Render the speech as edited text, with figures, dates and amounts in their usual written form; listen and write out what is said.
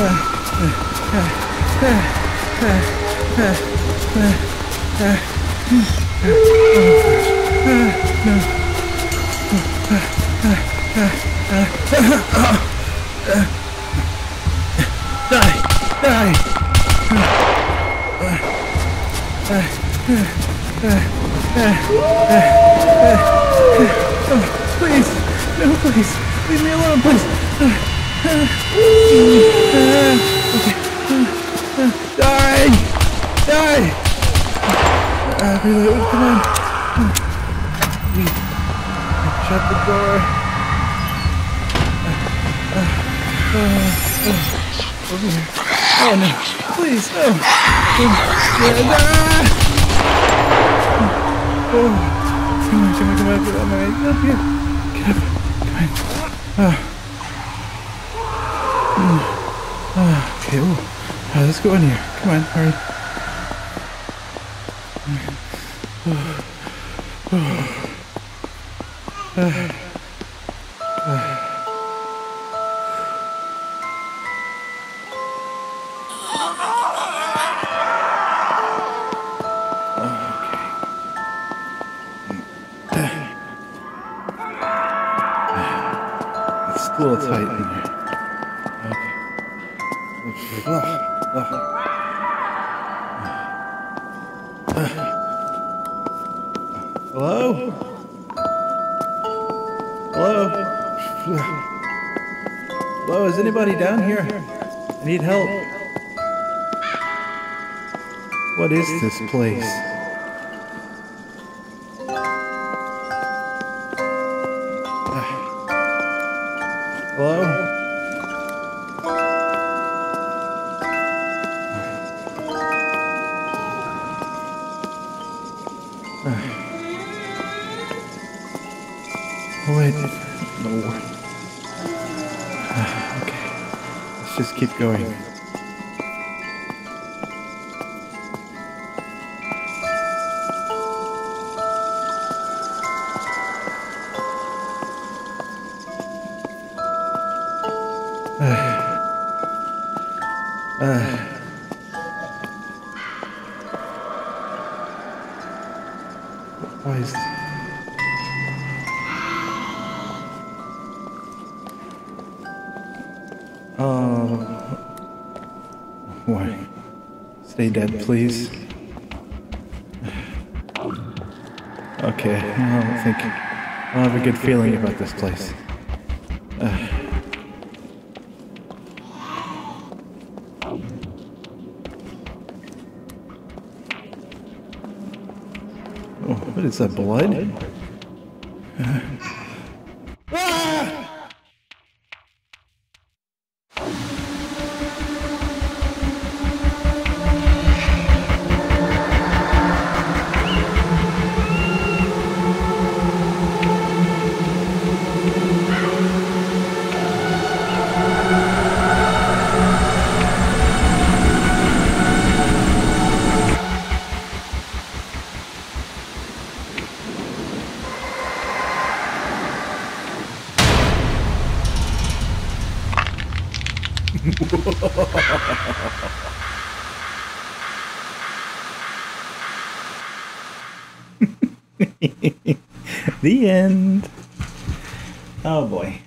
Please, no, please, leave me alone, please. Okay. Die! Reload, come on. Shut the door. Over here. Oh no, please, no. Come on, come on. Get up here. Get up. Come on. Okay, let's go in here. Come on, hurry. It's a little tight in here. Okay. Hello? Hello, is anybody down here? I need help. What is this place? Hello? Wait, no one. Okay, let's just keep going. Why is this? Why? Stay dead, please. Okay, I don't think I don't have a good feeling about this place. Oh, what is that, blood? The end. Oh boy.